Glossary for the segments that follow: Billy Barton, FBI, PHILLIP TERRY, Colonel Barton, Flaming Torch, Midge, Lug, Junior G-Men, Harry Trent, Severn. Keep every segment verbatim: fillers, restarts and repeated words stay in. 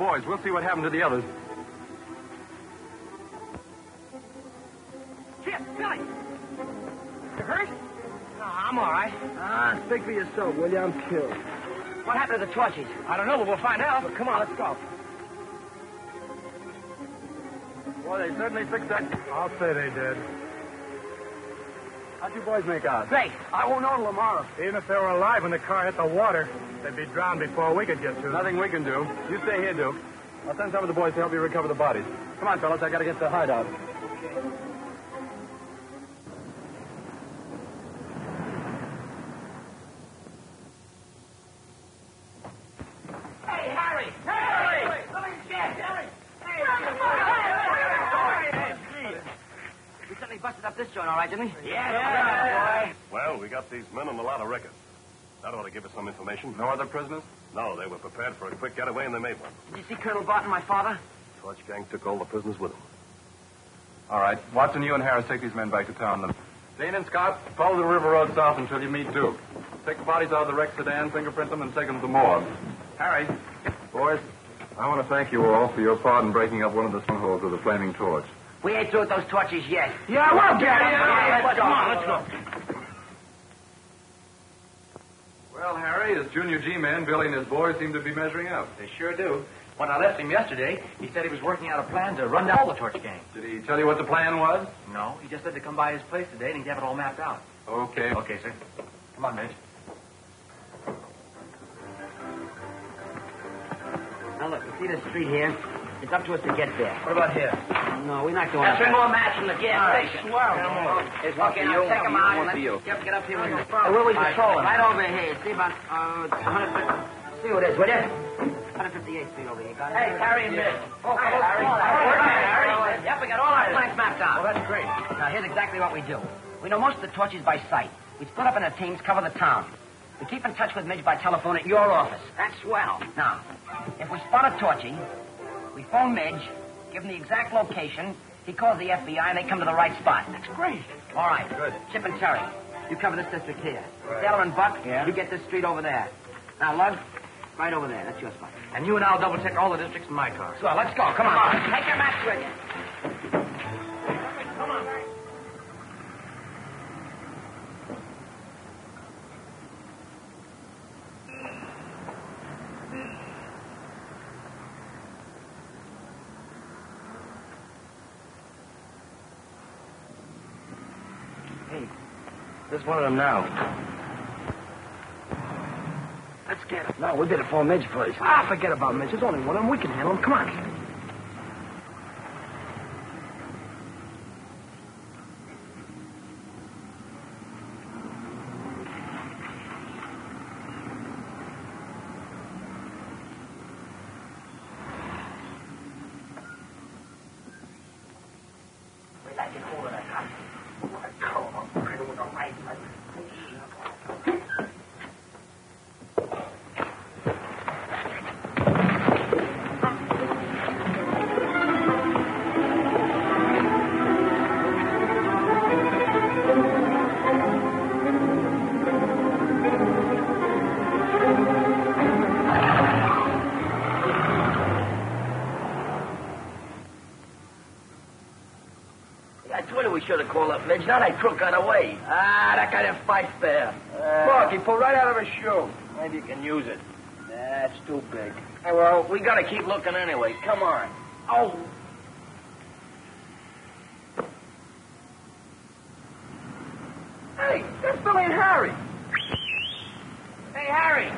boys. We'll see what happened to the others. Chip, Billy. You hurt? No, I'm all right. Ah, speak for yourself, will you? I'm killed. What happened to the torches? I don't know, but we'll find out. But come on, let's go. Boy, they certainly fixed that. I'll say they did. How'd you boys make out? Great. I won't know till tomorrow. Even if they were alive when the car hit the water, they'd be drowned before we could get to them. Nothing we can do. You stay here, Duke. I'll send some of the boys to help you recover the bodies. Come on, fellas. I got to get the hideout. Hey, Harry! Harry! Harry! Somebody get Harry! Hey, Harry! Hey, hey, we suddenly busted up this joint, all right, didn't we? Yeah. yeah. Well, we got these men on a lot of records. That ought to give us some information. No other prisoners? No, they were prepared for a quick getaway, and they made one. Did you see Colonel Barton, my father? The Torch gang took all the prisoners with them. All right. Watson, you and Harris take these men back to town, then. Dane and Scott, follow the river road south until you meet Duke. Take the bodies out of the wrecked sedan, fingerprint them, and take them to the morgue. Harry. Boys, I want to thank you all for your part in breaking up one of the strongholds of the Flaming Torch. We ain't through with those torches yet. Yeah, we'll get it. Yeah, let's go. Come on, let's go. Well, Harry, his Junior G-Men, Billy and his boys seem to be measuring up. They sure do. When I left him yesterday, he said he was working out a plan to run down all the Torch gang. Did he tell you what the plan was? No, he just said to come by his place today and he'd have it all mapped out. Okay. Okay, sir. Come on, Mitch. Now, look, you see this street here? It's up to us to get there. What about here? No, we're not going to... That's three more mats from the gas station. Wow. It's okay, now take them out. Let's get, get up here with you. Hey, where we patrol them? Right over here. See about... Uh, one hundred fifty... See what it is, will you? one fifty-eight feet over here. Got it? Hey, Harry and Mitch. Oh, Harry. Harry. Harry. Yep, we got all our plans mapped out. Well, that's great. Now, here's exactly what we do. We know most of the torches by sight. We split up into teams, cover the town. We keep in touch with Midge by telephone at your office. That's swell. Now, if we spot a torchy... We phone Midge, give him the exact location. He calls the F B I, and they come to the right spot. That's great. All right. Good. Chip and Terry, you cover this district here. Right. Taylor and Buck, yeah. You get this street over there. Now, Lug, right over there. That's your spot. And you and I'll double-check all the districts in my car. So let's go. Come on. Come on. Take your maps with you. Come on. There's one of them now. Let's get him. No, we did it for Midge first. Ah, forget about Midge. There's only one of them. We can handle him. Come on. We'd like to hold it at that. Should have called up Midge. Now that crook got away. Ah, that guy didn't fight fair. Uh, Look, he pulled right out of his shoe. Maybe you can use it. That's too big. Hey, well, we got to keep looking anyway. Come on. Oh. Hey, that's Billy and Harry. Hey, Harry.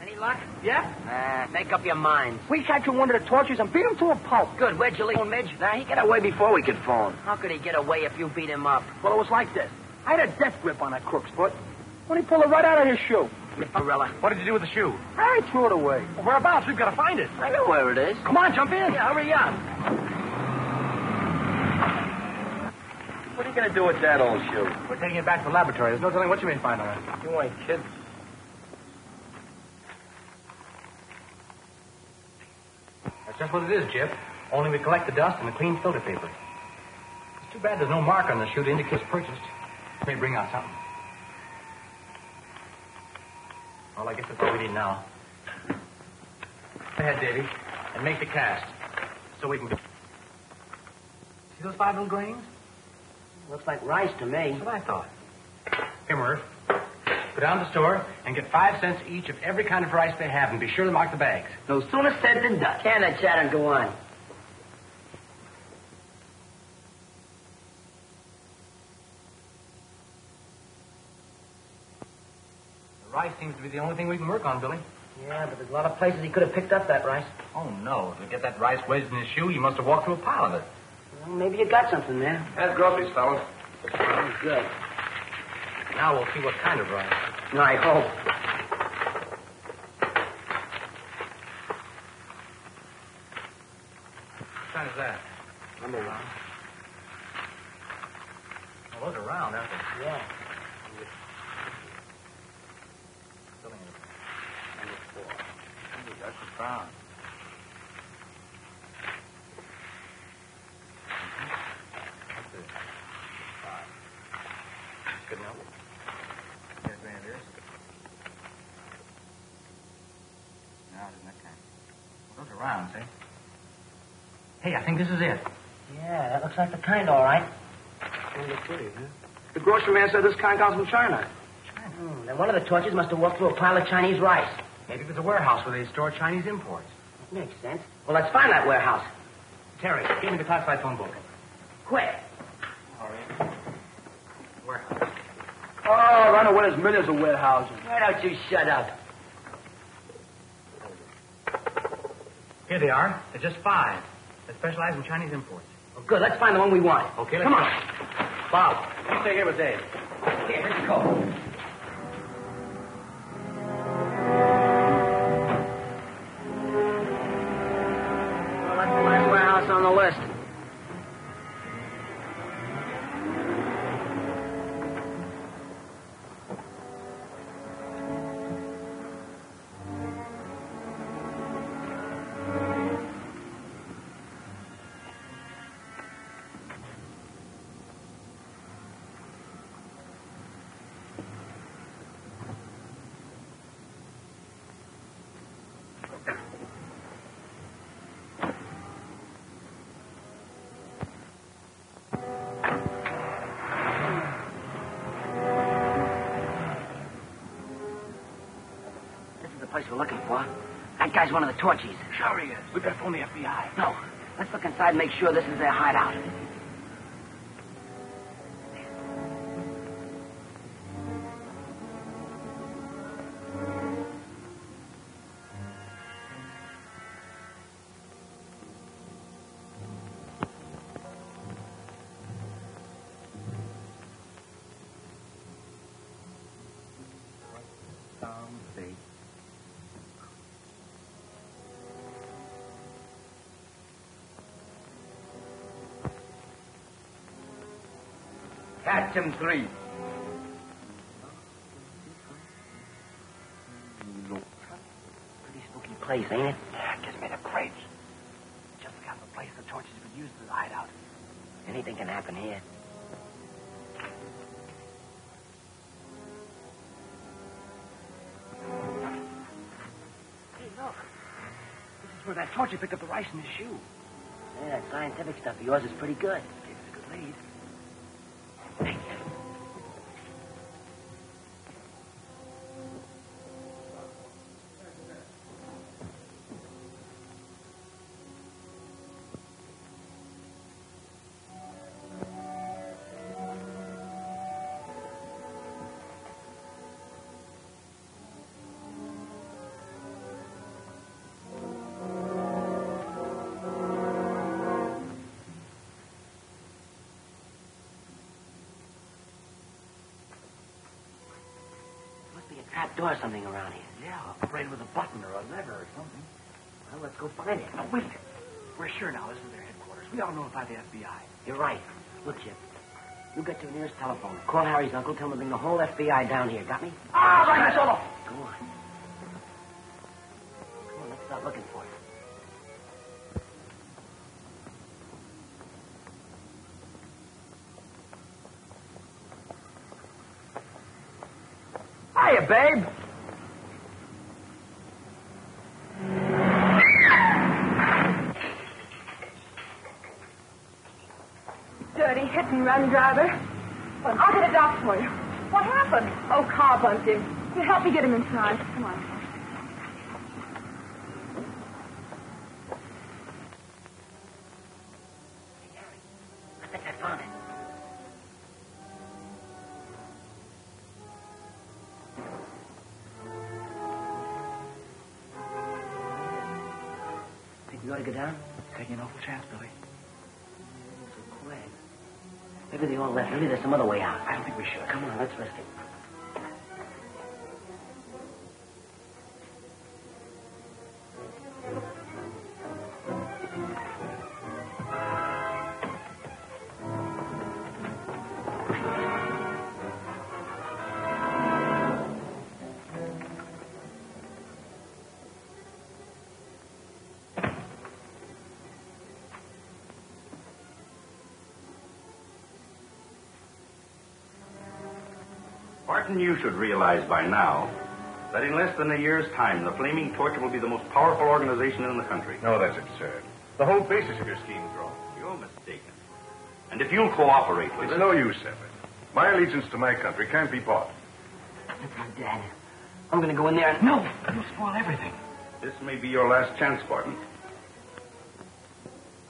Any luck? Yeah? Uh, make up your minds. We captured one of the torches and beat him to a pulp. Good. Where'd you leave him, Midge? Nah, he got away before we could phone. How could he get away if you beat him up? Well, it was like this. I had a death grip on that crook's foot when he pulled it right out of his shoe. Gorilla. What did you do with the shoe? I threw it away. Well, whereabouts? We've got to find it. I know where it is. Come on, jump in. Yeah, hurry up. What are you going to do with that old shoe? We're taking it back to the laboratory. There's no telling what you may find on it. You ain't kidding. That's what it is, Chip. Only we collect the dust and the clean filter paper. It's too bad there's no mark on the shoe to indicate it's purchased. It may bring out something. Well, I guess that's all we need now. Go ahead, Davy, and make the cast so we can... See those five little grains? Looks like rice to me. That's what I thought. Here, Murph. Go down to the store and get five cents each of every kind of rice they have, and be sure to mark the bags. No sooner said than done. Can that chatter go on? Rice seems to be the only thing we can work on, Billy. Yeah, but there's a lot of places he could have picked up that rice. Oh, no. To get that rice wedged in his shoe, he must have walked through a pile of it. Well, maybe you got something there. That's groceries, fellas. Sounds good. Now we'll see what kind of rice. I hope. What kind is that? Number one. Well, those are round, aren't they? Yeah. That's a crown. That's it. Five. Good enough. Here's Van Deers. No, it isn't that kind. Well, those are rounds, eh? Hey, I think this is it. Yeah, that looks like the kind, all right. Well, they're pretty, huh? The grocery man said this kind comes from China. China? Hmm, then one of the torches must have walked through a pile of Chinese rice. Maybe it was a warehouse where they store Chinese imports. That makes sense. Well, let's find that warehouse. Terry, give me the classified phone book. Quick. All right. Warehouse. Oh, Runaway has millions of warehouses. Why don't you shut up? Here they are. They're just five. They specialize in Chinese imports. Well, good. Let's find the one we want. Okay, let's Come on. Go. Bob, you stay here with Dave. Here, here's the call. We're looking for. That guy's one of the Torchies. Sure he is. We better phone the F B I. No. Let's look inside and make sure this is their hideout. Catch him three. Pretty spooky place, ain't it? Yeah, it gets made of crepes. Just the kind of place the torches would use as a hideout. Anything can happen here. Hey, look. This is where that torture picked up the rice in his shoe. Yeah, that scientific stuff of yours is pretty good. Gave us a good lead. Door something around here. Yeah, a braid with a button or a lever or something. Well, let's go find it. Now, wait. We're sure now this is their headquarters. We all notify the F B I. You're right. Look, Chip. You get to the nearest telephone. Call Harry's uncle. Tell him to bring the whole F B I down here. Got me? Ah, oh, right, solo. Go on. Come on, let's start looking for it. Babe. and run driver. Well, I'll get a doctor for you. What happened? Oh, car bumped him. You help me get him inside. Come on. You ought to go down? Taking an awful chance, Billy. So quick. Maybe they all left. Maybe there's some other way out. I don't think we should. Come on, let's risk it. Barton, you should realize by now that in less than a year's time, the Flaming Torch will be the most powerful organization in the country. No, that's absurd. The whole basis of your scheme is wrong. You're mistaken. And if you'll cooperate with us... It's no use, Severn. My allegiance to my country can't be bought. That's not Dad. I'm going to go in there and... No! You'll spoil everything. This may be your last chance, Barton.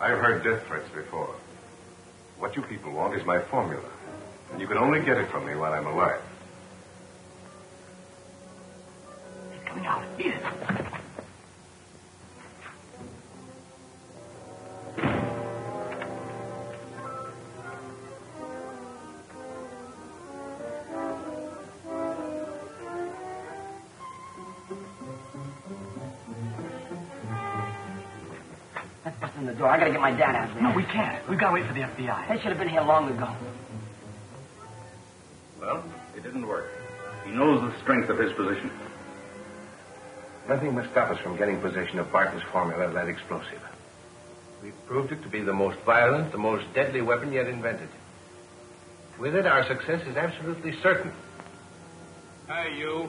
I've heard death threats before. What you people want is my formula. And you can only get it from me while I'm alive. Out. Eat it. That's busting the door. I gotta get my dad out of there. No, we can't. We've gotta wait for the F B I. They should have been here long ago. Well, it didn't work. He knows the strength of his position. Nothing must stop us from getting possession of Barton's formula of that explosive. We've proved it to be the most violent, the most deadly weapon yet invented. With it, our success is absolutely certain. Hi, you.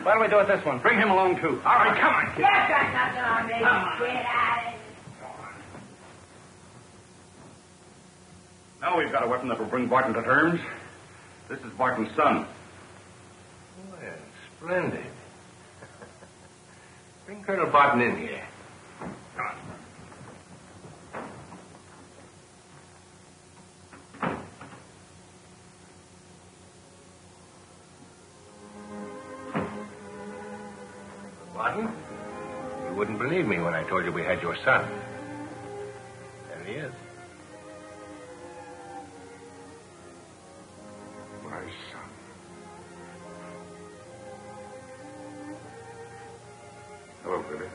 Why don't we do it this one? Bring him along, too. All right, come on. You've got nothing on me. Quit at it. Now we've got a weapon that will bring Barton to terms. This is Barton's son. Well, splendid. Bring Colonel Barton in here. Come on. You wouldn't believe me when I told you we had your son. There he is. My son. Hello, Billy.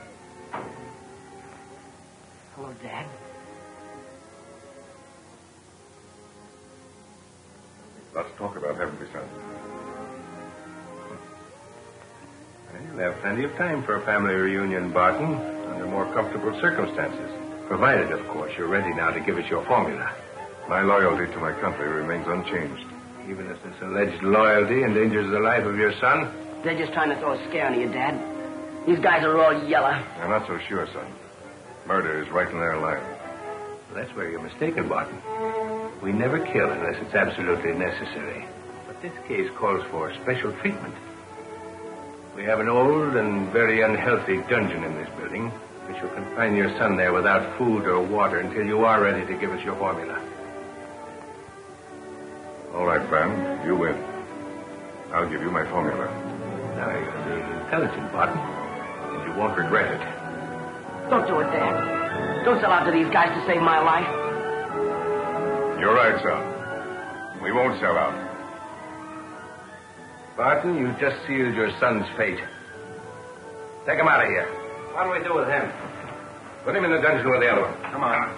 Hello, Dad. Let's talk about having your son. You'll have plenty of time for a family reunion, Barton, under more comfortable circumstances. Provided, of course, you're ready now to give us your formula. My loyalty to my country remains unchanged. Even if this alleged loyalty endangers the life of your son? They're just trying to throw a scare on you, Dad. These guys are all yellow. I'm not so sure, son. Murder is right in their line. Well, that's where you're mistaken, Barton. We never kill unless it's absolutely necessary. But this case calls for special treatment. We have an old and very unhealthy dungeon in this building. We shall confine your son there without food or water until you are ready to give us your formula. All right, Van, you win. I'll give you my formula. Now, you're the intelligent, Barton, and you won't regret it. Don't do it, Dad. Don't sell out to these guys to save my life. You're right, son. We won't sell out. Barton, you just sealed your son's fate. Take him out of here. What do we do with him? Put him in the dungeon with the other one. Come on.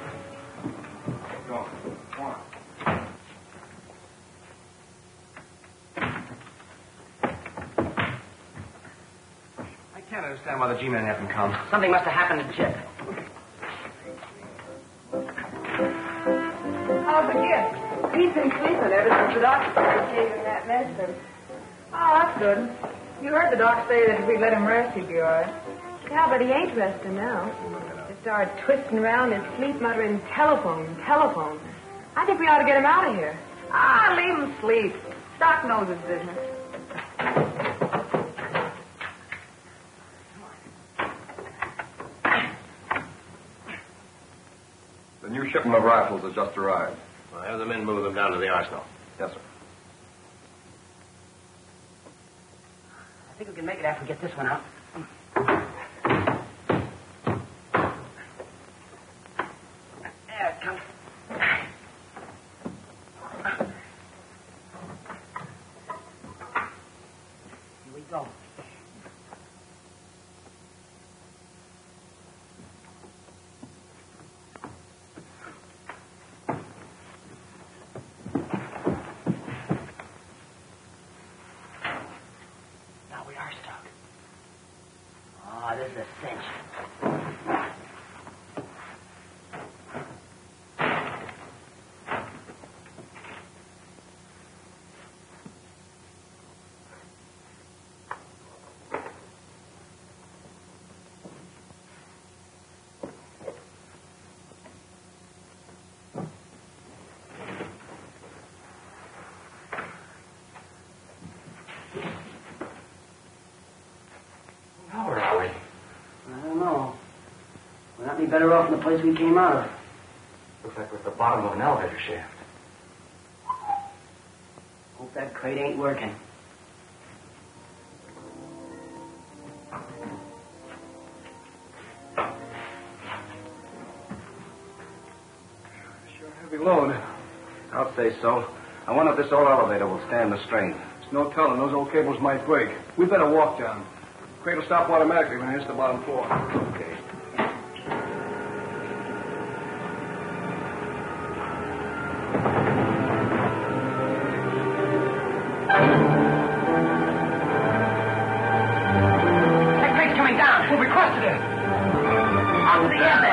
wonder why the G-Men haven't come. Something must have happened to Chip. I'll forget. He's been sleeping ever since the doctor gave him that medicine. Oh, that's good. You heard the doc say that if we'd let him rest, he'd be all right. Yeah, but he ain't resting now. He started twisting around in his sleep, muttering, telephone, telephone. I think we ought to get him out of here. Ah, leave him sleep. Doc knows his business. The new shipment of rifles has just arrived. Well, have the men move them down to the arsenal. Yes, sir. I think we can make it after we get this one out. There it comes. Here we go. Better off than the place we came out of. Looks like we're at the bottom of an elevator shaft. Hope that crate ain't working. Sure heavy load. I'll say so. I wonder if this old elevator will stand the strain. There's no telling. Those old cables might break. We better walk down. The crate will stop automatically when it hits the bottom floor. Okay. Down. We'll be crushed today. On the